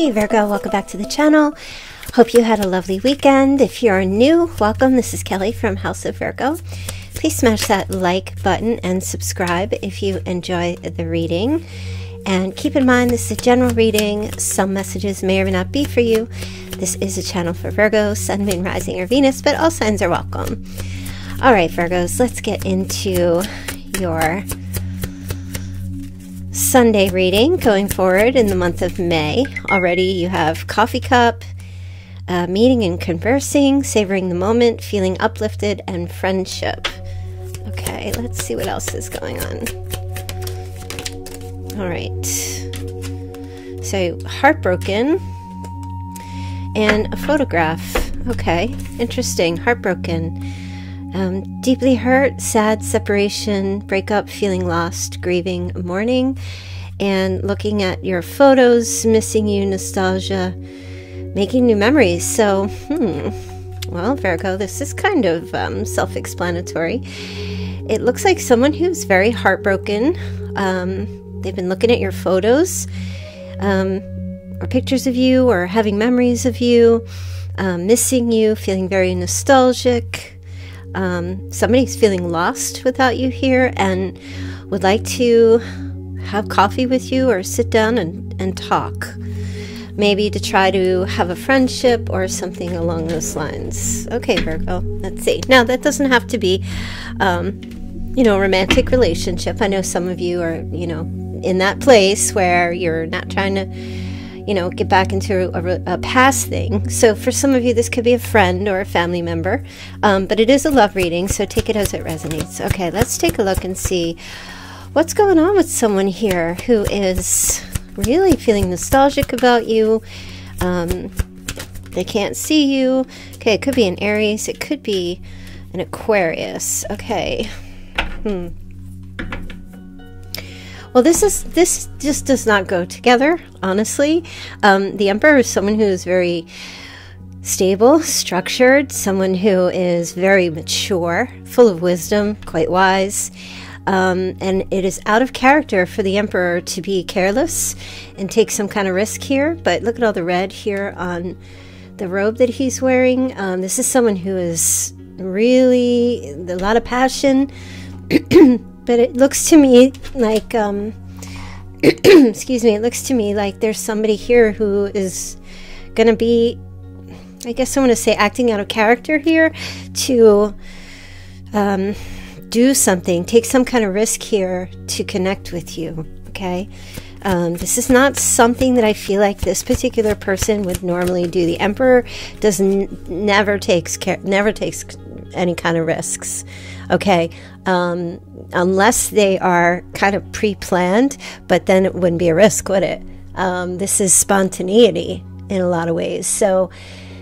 Hey Virgo, welcome back to the channel. Hope you had a lovely weekend. If you're new, welcome. This is Kelly from House of Virgo. Please smash that like button and subscribe if you enjoy the reading. And keep in mind, this is a general reading. Some messages may or may not be for you. This is a channel for Virgo, Sun, Moon, Rising, or Venus, but all signs are welcome. All right, Virgos, let's get into your Sunday reading going forward in the month of May. Already you have coffee cup, meeting and conversing, savoring the moment, feeling uplifted, and friendship. Okay, let's see what else is going on. All right, so heartbroken and a photograph. Okay, interesting. Heartbroken, deeply hurt, sad, separation, breakup, feeling lost, grieving, mourning, and looking at your photos, missing you, nostalgia, making new memories. So, well, Virgo, this is kind of self-explanatory. It looks like someone who's very heartbroken. They've been looking at your photos, or pictures of you, or having memories of you, missing you, feeling very nostalgic. Somebody's feeling lost without you here and would like to have coffee with you or sit down and talk, maybe to try to have a friendship or something along those lines. Okay, Virgo, let's see. Now, that doesn't have to be you know, romantic relationship. I know some of you are, you know, in that place where you're not trying to, you know, get back into a past thing. So for some of you, this could be a friend or a family member, but it is a love reading, so take it as it resonates. Okay, let's take a look and see what's going on with someone here who is really feeling nostalgic about you. They can't see you. Okay, it could be an Aries, it could be an Aquarius. Okay. Well, this just does not go together, honestly. The Emperor is someone who is very stable, structured, someone who is very mature, full of wisdom, quite wise. And it is out of character for the Emperor to be careless and take some kind of risk here. But look at all the red here on the robe that he's wearing. This is someone who is really a lot of passion. But it looks to me like, excuse me, it looks to me like there's somebody here who is going to be, I guess I want to say, acting out of character here to do something, take some kind of risk here to connect with you, okay? This is not something that I feel like this particular person would normally do. The Emperor never takes any kind of risks, okay? Unless they are kind of pre-planned, but then it wouldn't be a risk, would it? This is spontaneity in a lot of ways. So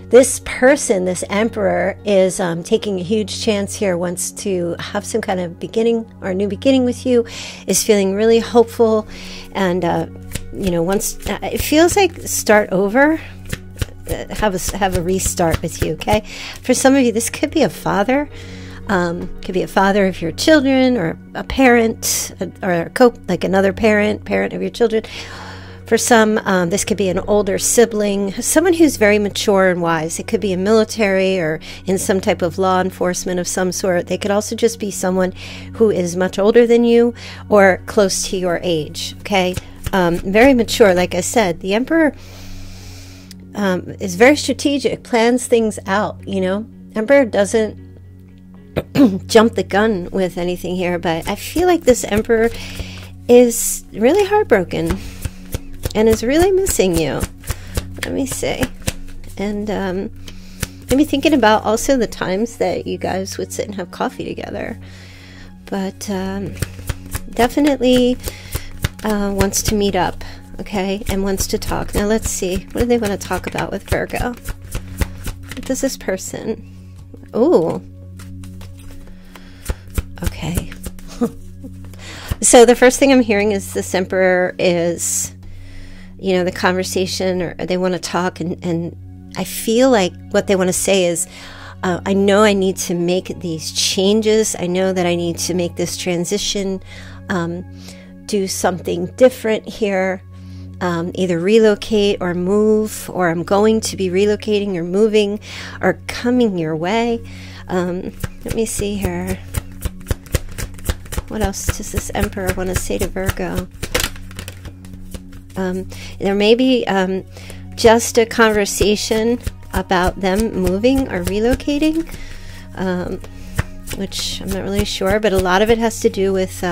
this person, this Emperor, is taking a huge chance here, wants to have some kind of beginning or new beginning with you, is feeling really hopeful, and you know, it feels like start over, have a restart with you, okay? For some of you, this could be a father. Could be a father of your children, or a parent, like another parent of your children. For some, this could be an older sibling, someone who's very mature and wise. It could be a military or in some type of law enforcement of some sort. They could also just be someone who is much older than you or close to your age, okay? Very mature, like I said. The Emperor is very strategic, plans things out, you know? Emperor doesn't jump the gun with anything here, but I feel like this Emperor is really heartbroken and is really missing you. Let me see. And maybe thinking about also the times that you guys would sit and have coffee together, but definitely wants to meet up, okay, and wants to talk. Now let's see, what do they want to talk about with Virgo? What does this person... Ooh. Okay. So the first thing I'm hearing is this Emperor is, you know, the conversation, or they want to talk, and I feel like what they want to say is, I know I need to make these changes. I know that I need to make this transition, do something different here. either relocate or move, or I'm going to be relocating or moving or coming your way. Let me see here. What else does this Emperor want to say to Virgo? There may be just a conversation about them moving or relocating, which I'm not really sure, but a lot of it has to do with,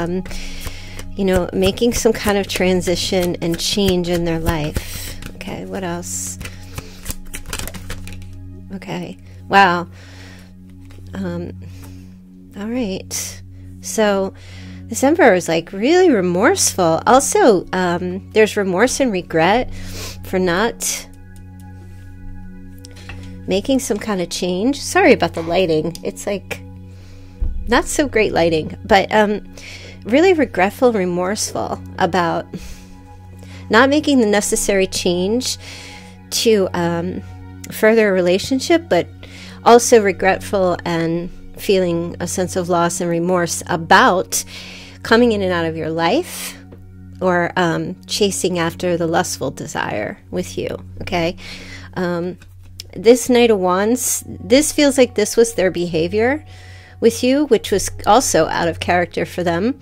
you know, making some kind of transition and change in their life. Okay, what else? Okay, wow. All right. So this Emperor is like really remorseful. Also, there's remorse and regret for not making some kind of change. Sorry about the lighting. It's like not so great lighting, but really regretful, remorseful about not making the necessary change to further a relationship, but also regretful and feeling a sense of loss and remorse about coming in and out of your life, or chasing after the lustful desire with you. Okay, this Knight of Wands, this feels like this was their behavior with you, which was also out of character for them.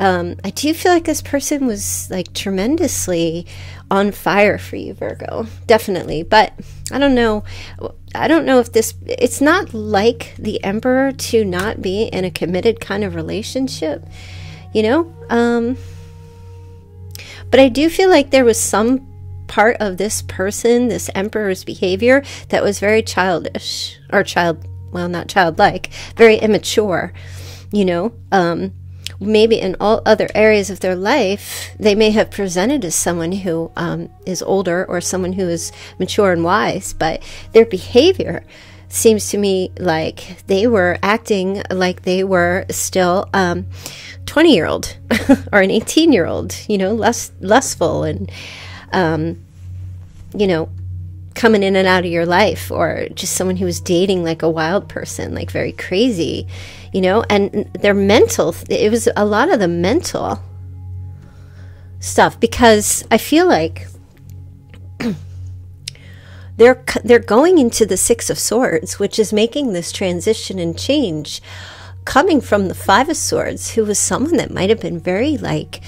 I do feel like this person was like tremendously on fire for you, Virgo, definitely. But I don't know if this, it's not like the Emperor to not be in a committed kind of relationship, you know, but I do feel like there was some part of this person, this Emperor's behavior, that was very childish, or well, not childlike, very immature, you know. Maybe in all other areas of their life, they may have presented as someone who is older, or someone who is mature and wise, but their behavior seems to me like they were acting like they were still 20-year-old or an 18-year-old, you know, lustful and, you know, coming in and out of your life, or just someone who was dating like a wild person, like very crazy, you know. And their mental, it was a lot of the mental stuff, because I feel like they're going into the Six of Swords, which is making this transition and change, coming from the Five of Swords, who was someone that might have been very like,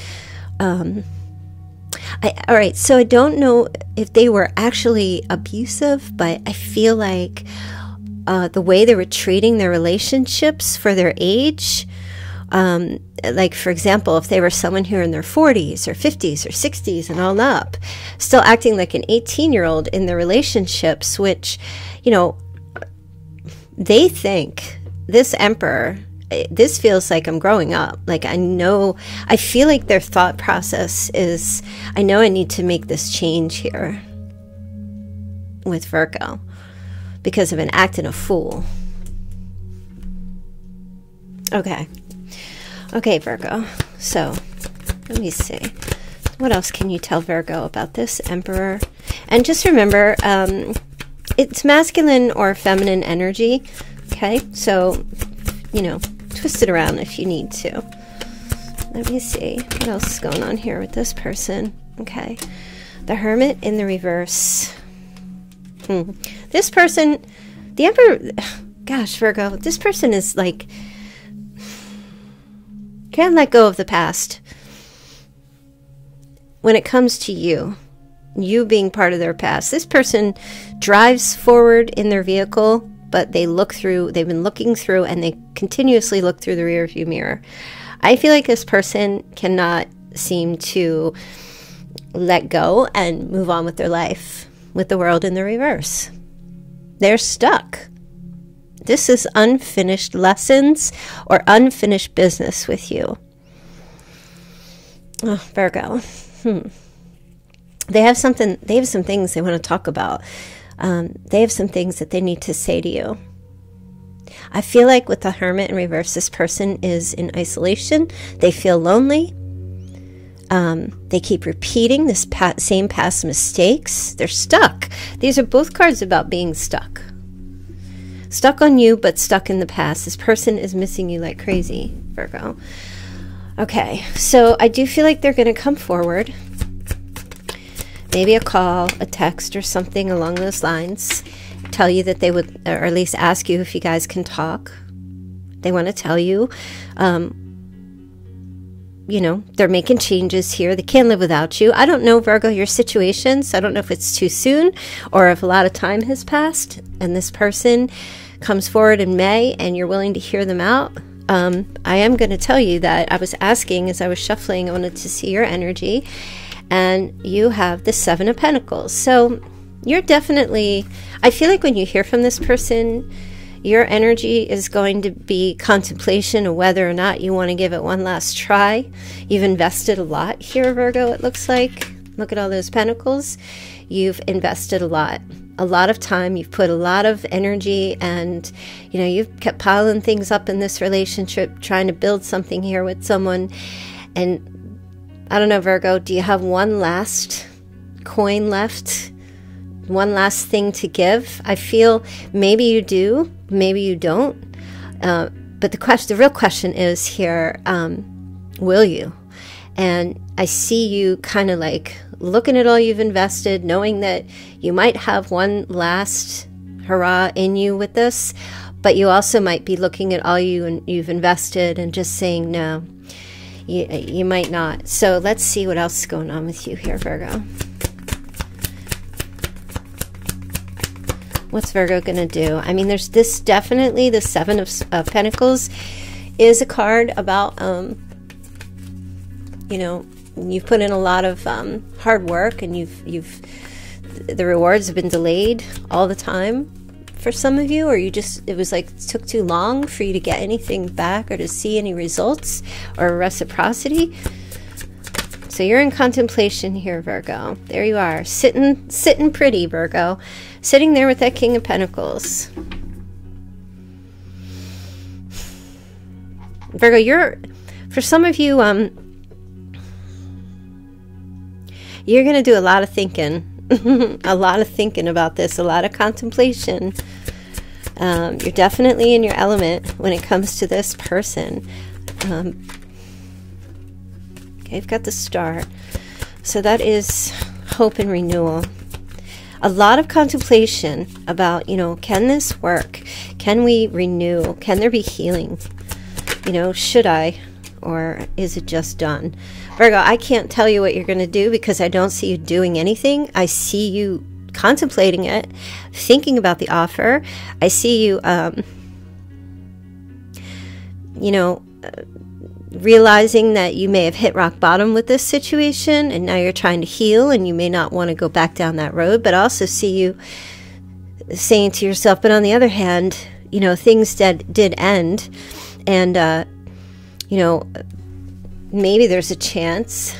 all right, so I don't know if they were actually abusive, but I feel like the way they were treating their relationships for their age, like, for example, if they were someone who were in their 40s or 50s or 60s and all up, still acting like an 18-year-old in their relationships, which, you know, they think, this Emperor, this feels like I'm growing up. Like, I know, I feel like their thought process is, I know I need to make this change here with Virgo, because I've been acting a fool. Okay. Okay, Virgo. So, let me see. What else can you tell Virgo about this Emperor? And just remember, it's masculine or feminine energy. Okay? So, you know, twist it around if you need to. Let me see. What else is going on here with this person? Okay. The Hermit in the reverse. This person, the Emperor, gosh, Virgo, this person is like, can't let go of the past when it comes to you being part of their past. This person drives forward in their vehicle, but they look through, they've been looking through, and they continuously look through the rearview mirror. I feel like this person cannot seem to let go and move on with their life, with the world in the reverse. They're stuck. This is unfinished lessons or unfinished business with you. Oh, Virgo. They have something, they have some things they want to talk about. They have some things that they need to say to you. I feel like with the Hermit in reverse, this person is in isolation. They feel lonely. They keep repeating this same past mistakes. They're stuck. These are both cards about being stuck. Stuck on you, but stuck in the past. This person is missing you like crazy, Virgo. Okay, so I do feel like they're going to come forward maybe a call, a text, or something along those lines. Tell you that they would, or at least ask you if you guys can talk. They want to tell you, you know, they're making changes here. They can't live without you. I don't know, Virgo, your situation, so I don't know if it's too soon or if a lot of time has passed and this person comes forward in May and you're willing to hear them out. I am going to tell you that I was asking as I was shuffling, I wanted to see your energy, and you have the Seven of Pentacles. So you're definitely, I feel like when you hear from this person, your energy is going to be contemplation of whether or not you want to give it one last try. You've invested a lot here, Virgo, it looks like. Look at all those pentacles. You've invested a lot of time. You've put a lot of energy, and, you know, you've kept piling things up in this relationship, trying to build something here with someone. And I don't know, Virgo, do you have one last coin left? One last thing to give? I feel maybe you do, maybe you don't. But the real question is here, will you? And I see you kind of like looking at all you've invested, knowing that you might have one last hurrah in you with this, but you also might be looking at all you've invested and just saying no. You might not. So let's see what else is going on with you here, Virgo. What's Virgo going to do? I mean, there's this definitely, the Seven of Pentacles is a card about, you know, you've put in a lot of hard work, and the rewards have been delayed all the time for some of you, or you just, it was like, it took too long for you to get anything back or to see any results or reciprocity. So you're in contemplation here, Virgo. There you are, sitting pretty, Virgo. Sitting there with that King of Pentacles. Virgo, you're, for some of you, you're going to do a lot of thinking. A lot of thinking about this, a lot of contemplation. You're definitely in your element when it comes to this person. Okay, I've got the star. So that is hope and renewal. A lot of contemplation about, you know, can this work? Can we renew? Can there be healing? You know, should I? Or is it just done? Virgo, I can't tell you what you're going to do because I don't see you doing anything. I see you contemplating it, thinking about the offer. I see you, you know, realizing that you may have hit rock bottom with this situation, and now you're trying to heal, and you may not want to go back down that road, but also see you saying to yourself, but on the other hand, you know, things that did end, and you know, maybe there's a chance.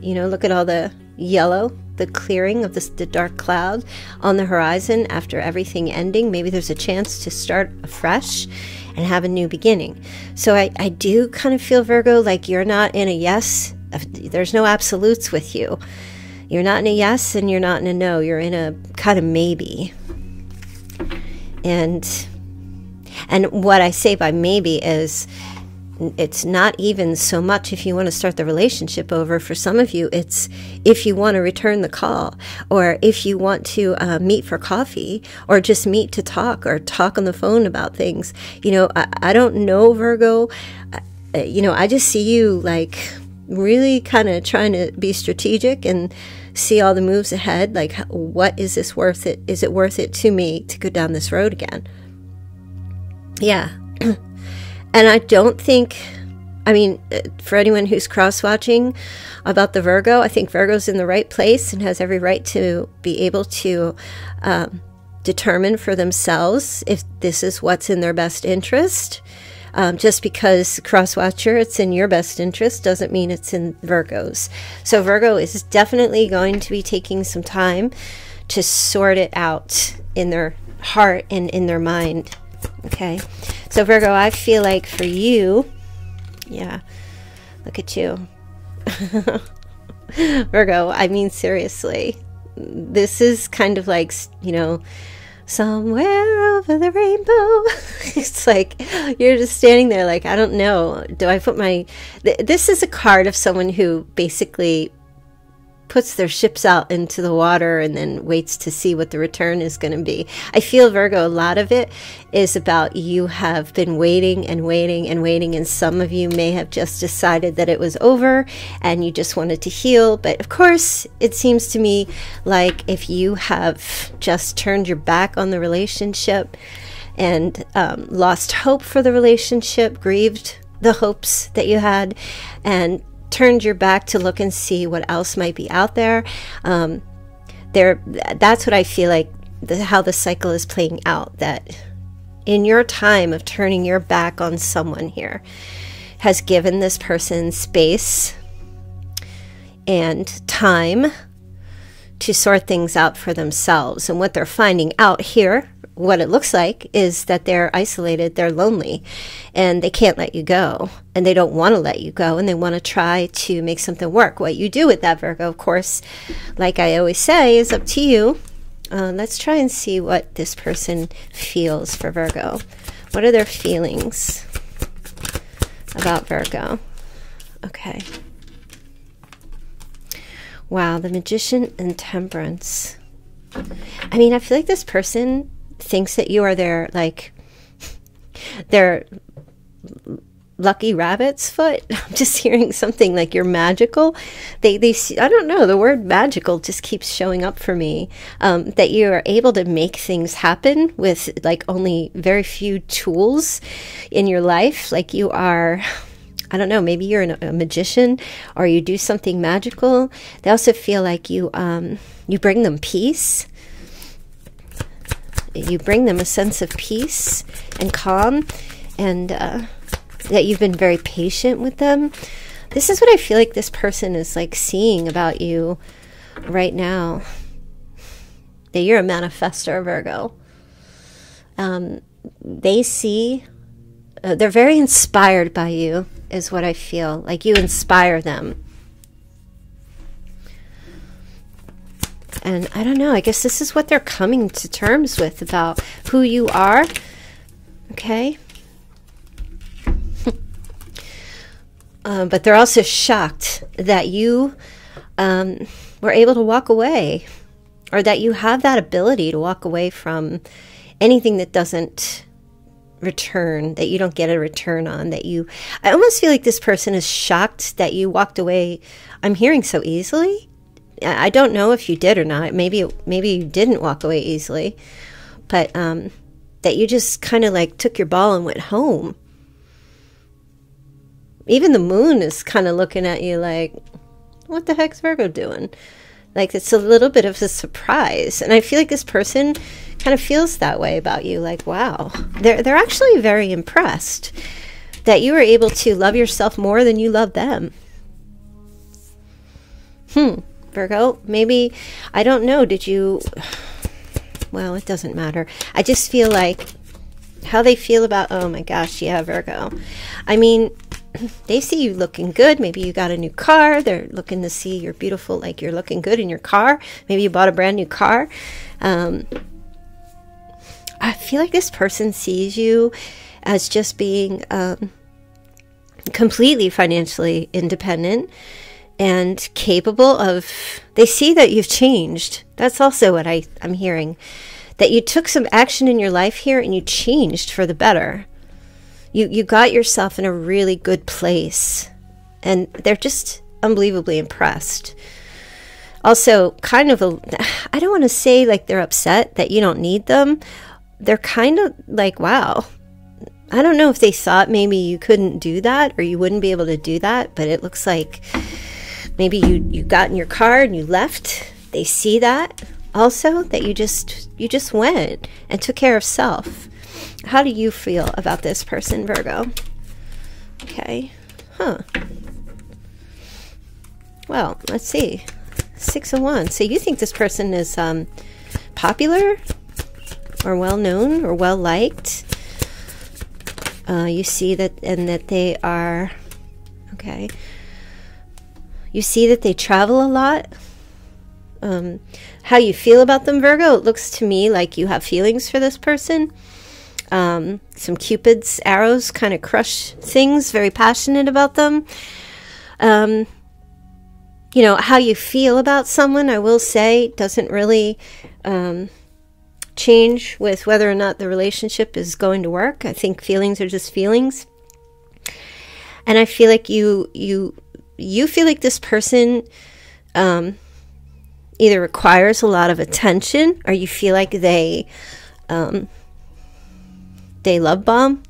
You know, look at all the yellow, the clearing of the dark cloud on the horizon after everything ending. Maybe there's a chance to start afresh and have a new beginning. So I do kind of feel, Virgo, like you're not in a yes. There's no absolutes with you. You're not in a yes and you're not in a no. You're in a kind of maybe. And what I say by maybe is, it's not even so much if you want to start the relationship over. For some of you, it's if you want to return the call, or if you want to meet for coffee, or just meet to talk, or talk on the phone about things. You know, I don't know, Virgo. You know, I just see you like really kind of trying to be strategic and see all the moves ahead. Like, what is this worth it? Is it worth it to me to go down this road again? Yeah. And I don't think, I mean, for anyone who's cross-watching about the Virgo, I think Virgo's in the right place and has every right to be able to determine for themselves if this is what's in their best interest. Just because cross-watcher, it's in your best interest, doesn't mean it's in Virgo's. So Virgo is definitely going to be taking some time to sort it out in their heart and in their mind. Okay, so Virgo, I feel like for you, yeah, look at you. Virgo, I mean, seriously, this is kind of like, you know, somewhere over the rainbow. It's like, you're just standing there like, I don't know, do I put my, this is a card of someone who basically puts their ships out into the water and then waits to see what the return is going to be. I feel, Virgo, a lot of it is about you have been waiting and waiting and waiting, and some of you may have just decided that it was over and you just wanted to heal. But of course, it seems to me like if you have just turned your back on the relationship and lost hope for the relationship, grieved the hopes that you had, and turned your back to look and see what else might be out there. That's what I feel like how the cycle is playing out, that in your time of turning your back on someone here has given this person space and time to sort things out for themselves. And what they're finding out here, what it looks like, is that they're isolated, they're lonely, and they can't let you go, and they don't want to let you go, and they want to try to make something work. What you do with that, Virgo, of course, like I always say, is up to you. Let's try and see what this person feels for Virgo. What are their feelings about Virgo? Okay. Wow, the Magician and Temperance. I mean, I feel like this person thinks that you are their, like, their lucky rabbit's foot. I'm just hearing something like you're magical. I don't know, the word magical just keeps showing up for me. That you are able to make things happen with like only very few tools in your life. Like you are, I don't know, maybe you're a magician or you do something magical. They also feel like you, you bring them peace. You bring them a sense of peace and calm, and that you've been very patient with them. This is what I feel like this person is like seeing about you right now. That you're a manifestor, Virgo. They see, they're very inspired by you is what I feel. Like you inspire them. And I don't know, I guess this is what they're coming to terms with about who you are. Okay. But they're also shocked that you were able to walk away, or that you have that ability to walk away from anything that doesn't return, that you don't get a return on, that you, I almost feel like this person is shocked that you walked away, I'm hearing, so easily. I don't know if you did or not. Maybe you didn't walk away easily, but that you just kind of like took your ball and went home. Even the moon is kind of looking at you like, what the heck's Virgo doing? Like, it's a little bit of a surprise. And I feel like this person kind of feels that way about you. Like, wow, they're actually very impressed that you were able to love yourself more than you love them. Virgo, maybe, I don't know, did you, well, it doesn't matter. I just feel like how they feel about, oh my gosh, yeah, Virgo. I mean, they see you looking good. Maybe you got a new car. They're looking to see you're beautiful, like you're looking good in your car. Maybe you bought a brand new car. I feel like this person sees you as just being completely financially independent and capable of, they see that you've changed. That's also what I'm hearing, that you took some action in your life here and you changed for the better. You got yourself in a really good place, and they're just unbelievably impressed. Also kind of a, I don't want to say like they're upset that you don't need them. They're kind of like, wow, I don't know if they thought maybe you couldn't do that or you wouldn't be able to do that, but it looks like maybe you got in your car and you left. They see that also, that you just went and took care of self. How do you feel about this person, Virgo? Okay. Huh. Well, let's see. 6 of Wands. So you think this person is popular or well-known or well-liked? You see that, and that they are, okay. You see that they travel a lot. How you feel about them, Virgo, it looks to me like you have feelings for this person. Some Cupid's arrows kind of crush things, very passionate about them. you know, how you feel about someone, I will say, doesn't really change with whether or not the relationship is going to work. I think feelings are just feelings. And I feel like you feel like this person either requires a lot of attention, or you feel like they love bomb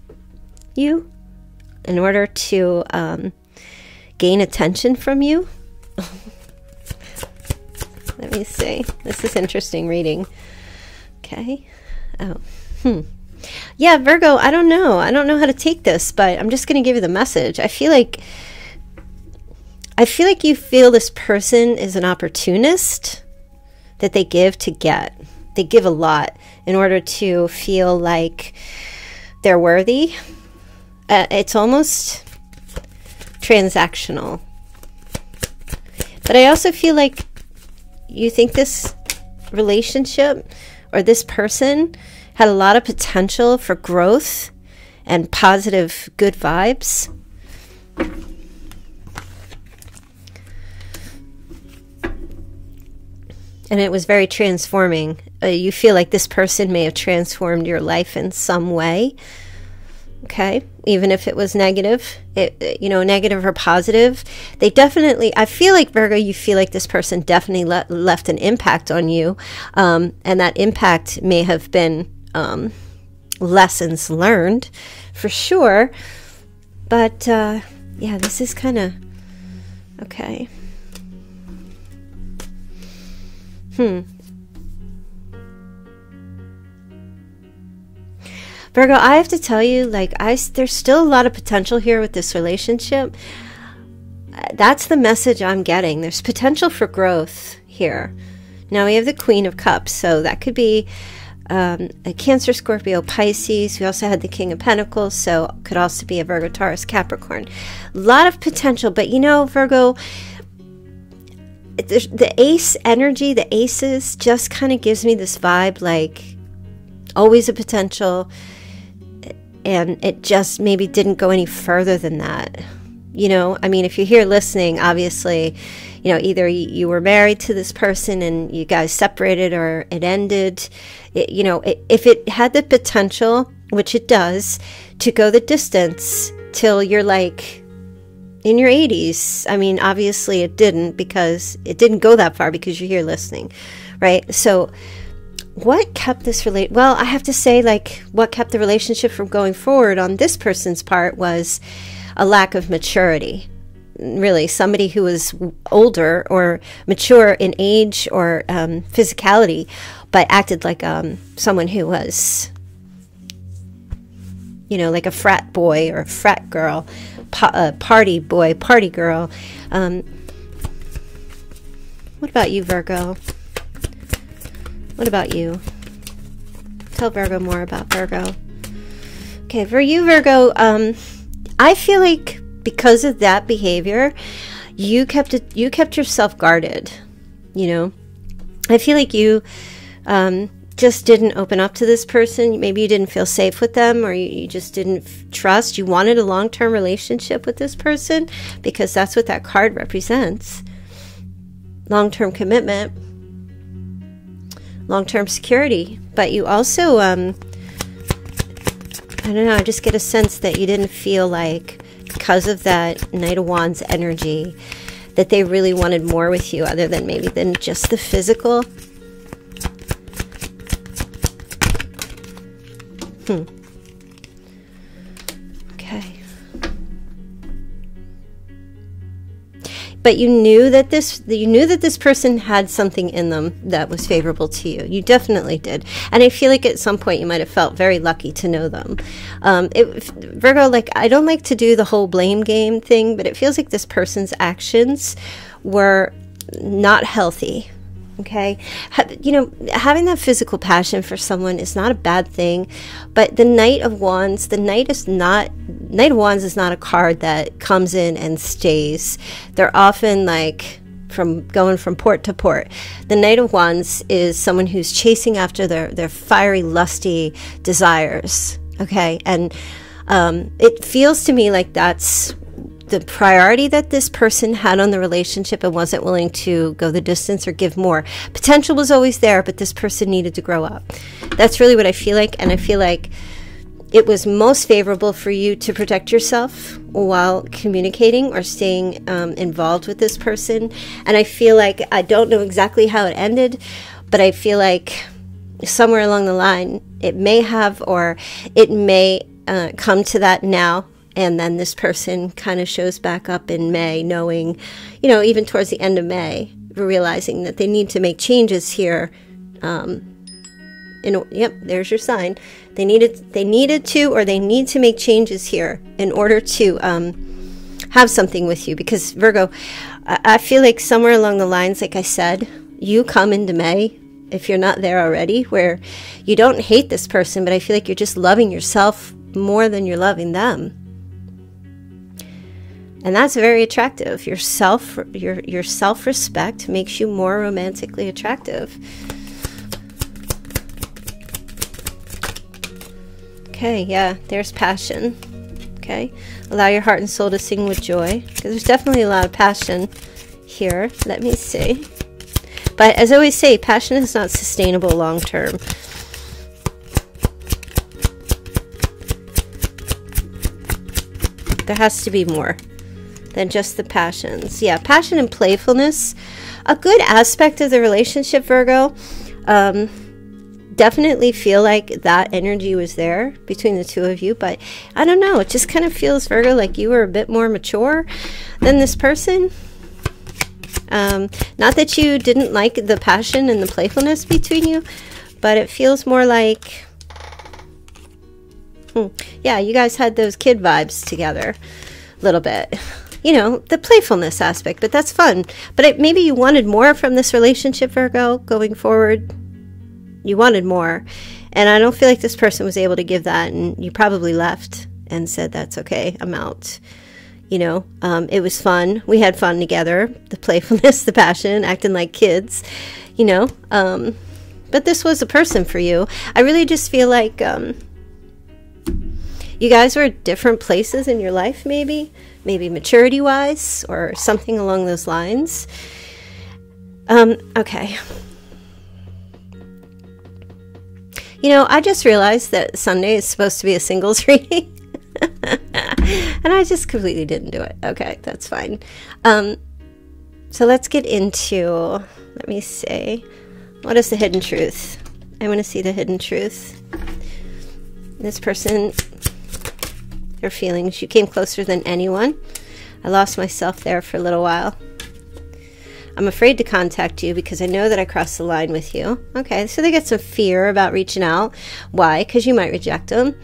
you in order to gain attention from you. Let me see. This is interesting reading. Okay. Oh. Yeah, Virgo, I don't know. I don't know how to take this, but I'm just going to give you the message. I feel like you feel this person is an opportunist, that they give to get. They give a lot in order to feel like they're worthy. It's almost transactional. But I also feel like you think this relationship or this person had a lot of potential for growth and positive, good vibes. And it was very transforming. You feel like this person may have transformed your life in some way. Okay, even if it was negative, you know, negative or positive, they definitely, I feel like, Virgo, you feel like this person definitely left an impact on you, and that impact may have been lessons learned, for sure. But yeah, this is kind of, okay. Virgo, I have to tell you, like, there's still a lot of potential here with this relationship. That's the message I'm getting. There's potential for growth here. Now we have the Queen of Cups, so that could be a Cancer, Scorpio, Pisces. We also had the King of Pentacles, so could also be a Virgo, Taurus, Capricorn. A lot of potential, but you know, Virgo, the ace energy, the aces, just kind of gives me this vibe, like, always a potential. And it just maybe didn't go any further than that. You know, I mean, if you're here listening, obviously, you know, either you were married to this person and you guys separated, or it ended. You know, if it had the potential, which it does, to go the distance till you're like in your 80s, I mean, obviously it didn't, because it didn't go that far, because you're here listening, right? So what kept this relationship? Well, I have to say, like, what kept the relationship from going forward on this person's part was a lack of maturity. Really, somebody who was older or mature in age or physicality, but acted like someone who was, you know, like a frat boy or a frat girl, party boy, party girl. What about you, Virgo? What about you? Tell Virgo more about Virgo. Okay, for you, Virgo, I feel like because of that behavior, you kept yourself guarded, you know? I feel like you just didn't open up to this person. Maybe you didn't feel safe with them, or you just didn't trust. You wanted a long-term relationship with this person, because that's what that card represents. Long-term commitment. Long-term security. But you also, I don't know, I just get a sense that you didn't feel like, because of that Knight of Wands energy, that they really wanted more with you other than maybe than just the physical. Okay. But you knew that this person had something in them that was favorable to you. You definitely did. And I feel like at some point you might have felt very lucky to know them. Virgo, like, I don't like to do the whole blame game thing, but it feels like this person's actions were not healthy. Okay, you know, having that physical passion for someone is not a bad thing, but the Knight of Wands, Knight of Wands is not a card that comes in and stays. They're often like going from port to port. The Knight of Wands is someone who's chasing after their fiery, lusty desires. Okay, and it feels to me like that's the priority that this person had on the relationship and wasn't willing to go the distance or give more. Potential was always there, but this person needed to grow up. That's really what I feel like. And I feel like it was most favorable for you to protect yourself while communicating or staying involved with this person. And I feel like, I don't know exactly how it ended, but I feel like somewhere along the line, it may have, or it may come to that now. And then this person kind of shows back up in May, knowing, you know, even towards the end of May, realizing that they need to make changes here. Yep, there's your sign. They need to make changes here in order to have something with you. Because Virgo, I feel like somewhere along the lines, like I said, you come into May, if you're not there already, where you don't hate this person, but I feel like you're just loving yourself more than you're loving them. And that's very attractive. Your self-respect makes you more romantically attractive. Okay, yeah, there's passion. Okay, allow your heart and soul to sing with joy, because there's definitely a lot of passion here. Let me see. But as I always say, passion is not sustainable long term. There has to be more than just the passions. Yeah, passion and playfulness. A good aspect of the relationship, Virgo. Definitely feel like that energy was there between the two of you, but I don't know, it just kind of feels, Virgo, like you were a bit more mature than this person. Not that you didn't like the passion and the playfulness between you, but it feels more like, yeah, you guys had those kid vibes together a little bit. You know, the playfulness aspect, but that's fun. But maybe you wanted more from this relationship, Virgo, going forward. You wanted more. And I don't feel like this person was able to give that. And you probably left and said, that's okay, I'm out. You know, it was fun. We had fun together. The playfulness, the passion, acting like kids, you know. But this was a person for you. I really just feel like you guys were at different places in your life, maybe maturity-wise or something along those lines. Okay. You know, I just realized that Sunday is supposed to be a singles reading. And I just completely didn't do it. Okay, that's fine. So let's get into, let me see, what is the hidden truth? I want to see the hidden truth. This person, their feelings. You came closer than anyone. I lost myself there for a little while. I'm afraid to contact you because I know that I crossed the line with you. Okay, so they get some fear about reaching out. Why? Because you might reject them.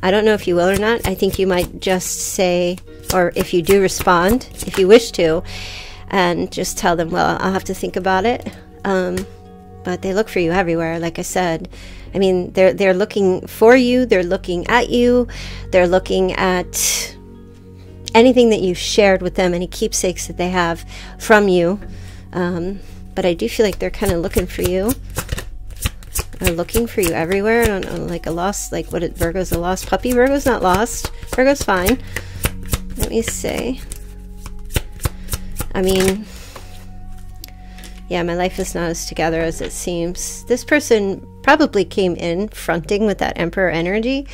I don't know if you will or not. I think you might just say, or if you do respond, if you wish to, and just tell them, well, I'll have to think about it. But they look for you everywhere, like I said. I mean, they're looking for you. They're looking at you. They're looking at anything that you've shared with them, any keepsakes that they have from you. But I do feel like they're kind of looking for you. Are looking for you everywhere. I don't know, like a lost, like what, Virgo's a lost puppy. Virgo's not lost. Virgo's fine. Let me see. I mean, yeah, my life is not as together as it seems. This person probably came in fronting with that Emperor energy,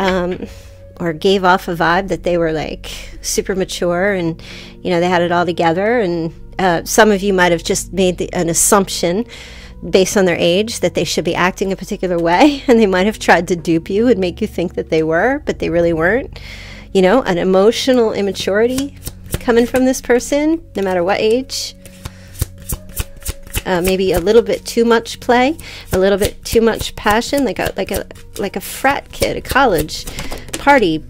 or gave off a vibe that they were like super mature and, you know, they had it all together. And some of you might have just made an assumption based on their age that they should be acting a particular way, and they might have tried to dupe you and make you think that they were, but they really weren't. You know, an emotional immaturity coming from this person, no matter what age. Maybe a little bit too much play, a little bit too much passion, like a frat kid, a college party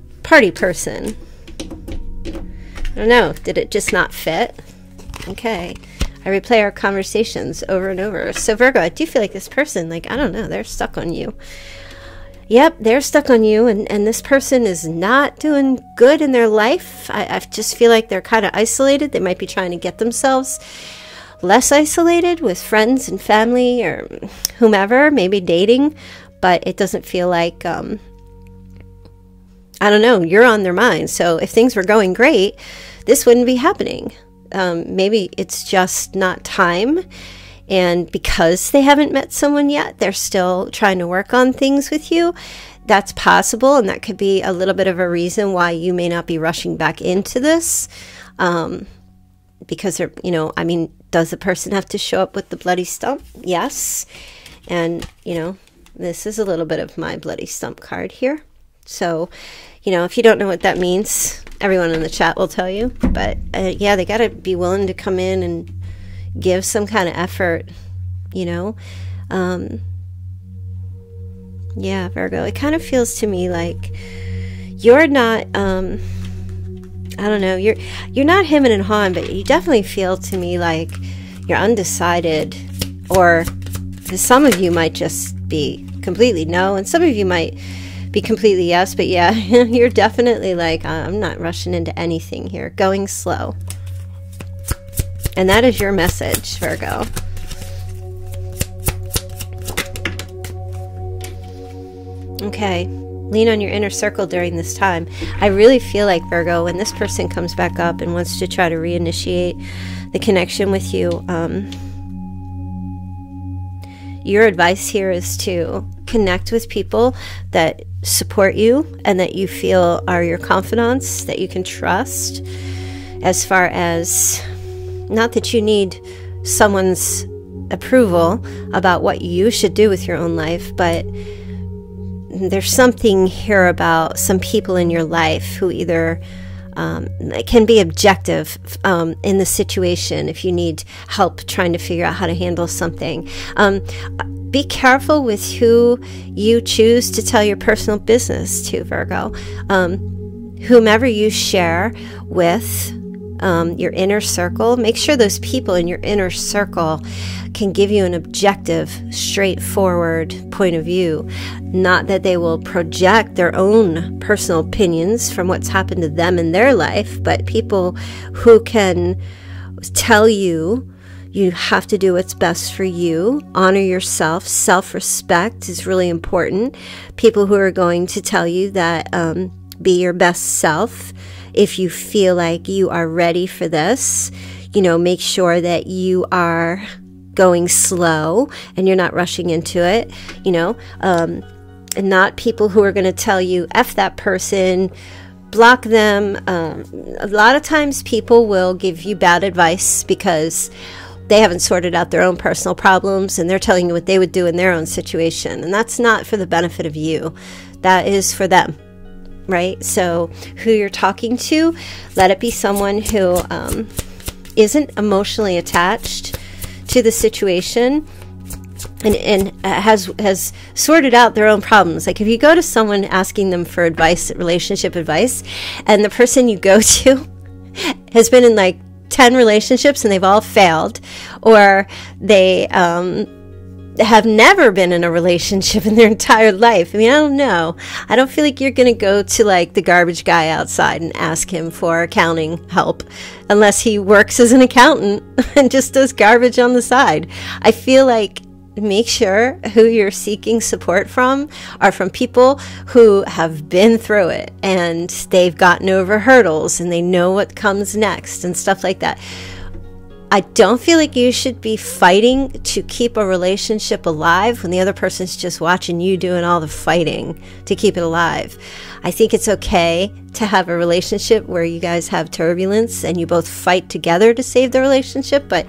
person. I don't know, did it just not fit? Okay, I replay our conversations over and over. So Virgo, I do feel like this person, like, I don't know, they're stuck on you. Yep, they're stuck on you, and this person is not doing good in their life. I just feel like they're kind of isolated. They might be trying to get themselves less isolated with friends and family or whomever, maybe dating, but it doesn't feel like I don't know, you're on their mind. So if things were going great, this wouldn't be happening. Maybe it's just not time. And because they haven't met someone yet, they're still trying to work on things with you. That's possible, and that could be a little bit of a reason why you may not be rushing back into this. Because, they're, you know, I mean, does the person have to show up with the bloody stump? Yes. And, you know, this is a little bit of my bloody stump card here. So, you know, if you don't know what that means, everyone in the chat will tell you. But, yeah, they got to be willing to come in and give some kind of effort, you know. Yeah, Virgo, it kind of feels to me like you're not, I don't know, you're not hemming and hawing, but you definitely feel to me like you're undecided, or some of you might just be completely no, and some of you might be completely yes, but yeah, you're definitely like, I'm not rushing into anything here, going slow. And that is your message, Virgo. Okay, lean on your inner circle during this time. I really feel like, Virgo, when this person comes back up and wants to try to reinitiate the connection with you, your advice here is to connect with people that support you and that you feel are your confidants, that you can trust, as far as, not that you need someone's approval about what you should do with your own life, but there's something here about some people in your life who either can be objective in the situation if you need help trying to figure out how to handle something. Be careful with who you choose to tell your personal business to, Virgo. Whomever you share with your inner circle, make sure those people in your inner circle can give you an objective, straightforward point of view. Not that they will project their own personal opinions from what's happened to them in their life, but people who can tell you, you have to do what's best for you. Honor yourself. Self-respect is really important. People who are going to tell you that, be your best self. If you feel like you are ready for this, you know, make sure that you are going slow and you're not rushing into it, you know, and not people who are going to tell you, F that person, block them. A lot of times people will give you bad advice because they haven't sorted out their own personal problems and they're telling you what they would do in their own situation. And that's not for the benefit of you. That is for them. Right? So who you're talking to, let it be someone who isn't emotionally attached to the situation and has sorted out their own problems. Like if you go to someone asking them for advice, relationship advice, and the person you go to has been in like 10 relationships and they've all failed, or they have never been in a relationship in their entire life. I mean, I don't know. I don't feel like you're going to go to like the garbage guy outside and ask him for accounting help unless he works as an accountant and just does garbage on the side. I feel like make sure who you're seeking support from are from people who have been through it and they've gotten over hurdles and they know what comes next and stuff like that. I don't feel like you should be fighting to keep a relationship alive when the other person's just watching you doing all the fighting to keep it alive. I think it's okay to have a relationship where you guys have turbulence and you both fight together to save the relationship. But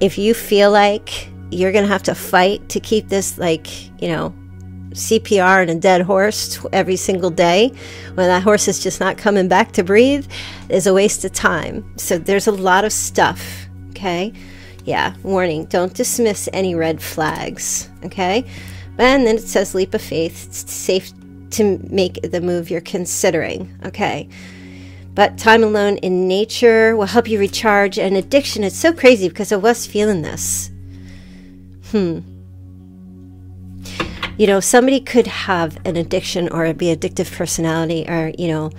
if you feel like you're going to have to fight to keep this, like, you know, CPR and a dead horse every single day when that horse is just not coming back to breathe, is a waste of time. So there's a lot of stuff. Okay. Yeah. Warning. Don't dismiss any red flags. Okay. And then it says leap of faith. It's safe to make the move you're considering. Okay. But time alone in nature will help you recharge an addiction. It's so crazy because I was feeling this. You know, somebody could have an addiction or be addictive personality, or, you know,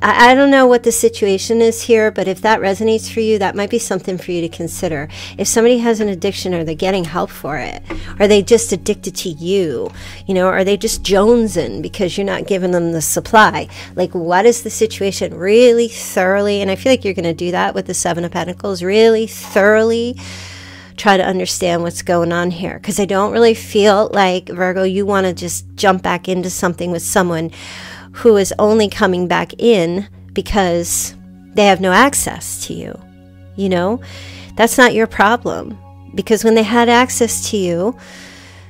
I don't know what the situation is here, but if that resonates for you, that might be something for you to consider. If somebody has an addiction, are they getting help for it? Are they just addicted to you? You know, are they just jonesing because you're not giving them the supply? Like, what is the situation? Really thoroughly, and I feel like you're going to do that with the Seven of Pentacles, really thoroughly try to understand what's going on here, because I don't really feel like, Virgo, you want to just jump back into something with someone who is only coming back in because they have no access to you. You know, that's not your problem, because when they had access to you,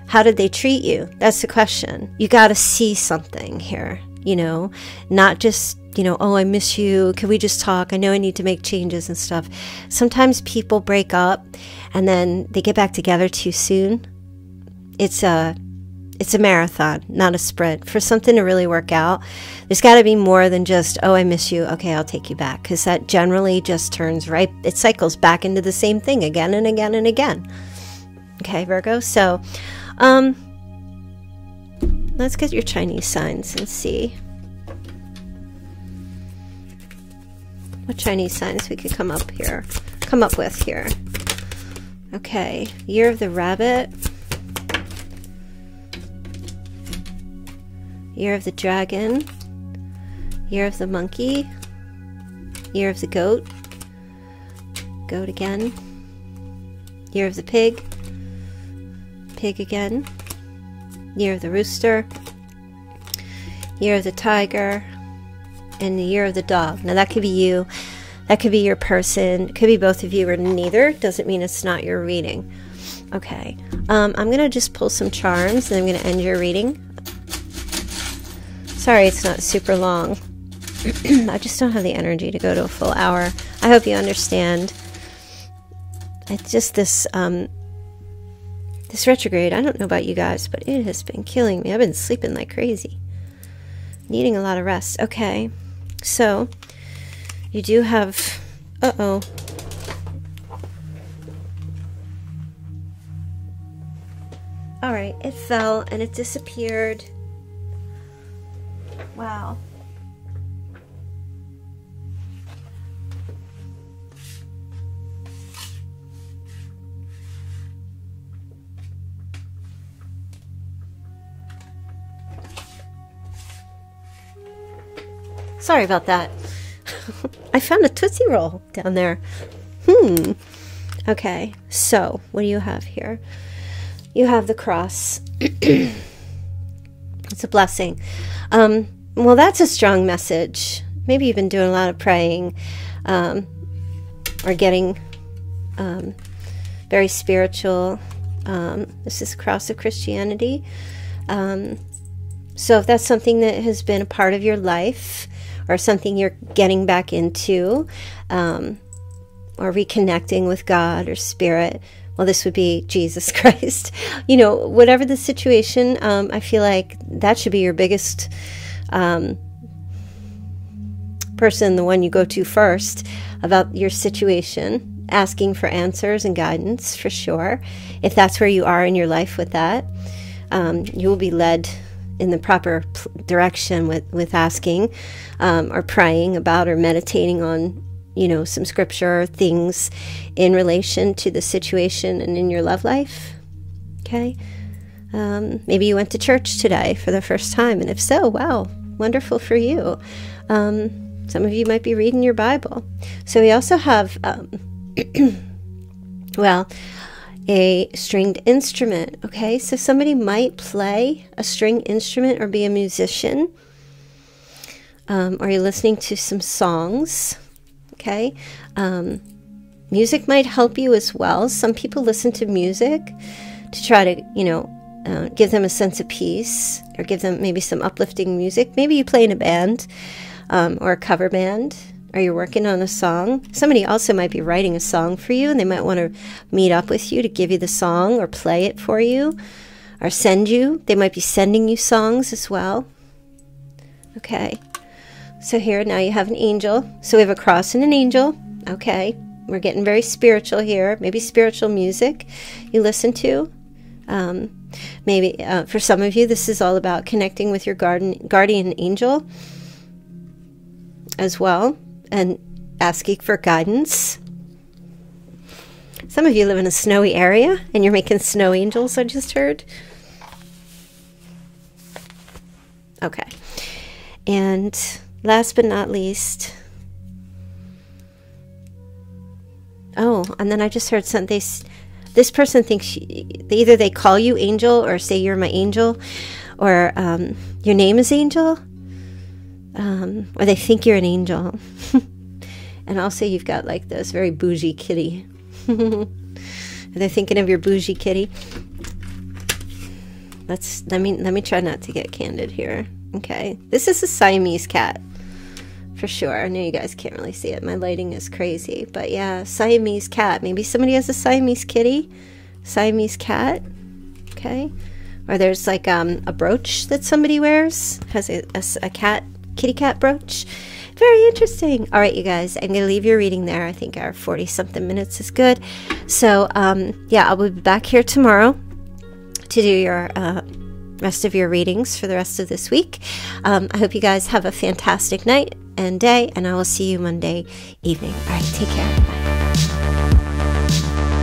how did they treat you? That's the question. You got to see something here, you know, not just, you know, oh, I miss you, can we just talk, I know I need to make changes and stuff. Sometimes people break up and then they get back together too soon. It's a marathon, not a sprint. For something to really work out, there's got to be more than just, oh, I miss you, okay, I'll take you back, because that generally just turns right, it cycles back into the same thing again and again and again. Okay, Virgo, so let's get your Chinese signs and see what Chinese signs we could come up with here. Okay, Year of the Rabbit, Year of the Dragon, Year of the Monkey, Year of the Goat, Goat again, Year of the Pig, Pig again, Year of the Rooster, Year of the Tiger, and the Year of the Dog. Now that could be you, that could be your person, could be both of you or neither, doesn't mean it's not your reading. Okay, I'm gonna just pull some charms and I'm gonna end your reading. Sorry it's not super long. I just don't have the energy to go to a full hour. I hope you understand. It's just this this retrograde, I don't know about you guys, but it has been killing me. I've been sleeping like crazy, needing a lot of rest. Okay, so you do have, uh-oh, all right, it fell and it disappeared. Wow. Sorry about that. I found a Tootsie Roll down there. Okay, so what do you have here? You have the cross. It's a blessing. Well, that's a strong message. Maybe you've been doing a lot of praying, or getting very spiritual. This is the cross of Christianity. So if that's something that has been a part of your life, or something you're getting back into, or reconnecting with God or spirit, well, this would be Jesus Christ. You know, whatever the situation, I feel like that should be your biggest person, the one you go to first about your situation, asking for answers and guidance for sure. If that's where you are in your life with that, you will be led in the proper direction with asking, or praying about, or meditating on, you know, some scripture things in relation to the situation and in your love life. Okay. Maybe you went to church today for the first time, and if so, wow, wonderful for you. Some of you might be reading your Bible. So we also have, well, a stringed instrument. Okay, so somebody might play a string instrument or be a musician. Or you're listening to some songs. Okay, music might help you as well. Some people listen to music to try to, you know, give them a sense of peace, or give them maybe some uplifting music. Maybe you play in a band, or a cover band, or you're working on a song. Somebody also might be writing a song for you, and they might want to meet up with you to give you the song or play it for you or send you. They might be sending you songs as well. Okay, so here now you have an angel. So we have a cross and an angel. Okay, we're getting very spiritual here. Maybe spiritual music you listen to. Maybe for some of you, this is all about connecting with your guardian angel. as well and asking for guidance. Some of you live in a snowy area and you're making snow angels, I just heard. Okay. And last but not least, oh, and then I just heard something. This person thinks either they call you angel or say you're my angel, or your name is angel, or they think you're an angel. And also you've got like this very bougie kitty. Are they thinking of your bougie kitty? Let me try not to get candid here. Okay, this is a Siamese cat. For sure. I know you guys can't really see it. My lighting is crazy. But yeah, Siamese cat. Maybe somebody has a Siamese kitty. Siamese cat. Okay. Or there's like a brooch that somebody wears. Has a cat, kitty cat brooch. Very interesting. All right, you guys. I'm going to leave your reading there. I think our 40-something minutes is good. So, yeah, I'll be back here tomorrow to do your... rest of your readings for the rest of this week. I hope you guys have a fantastic night and day, and I will see you Monday evening. All right, take care. Bye.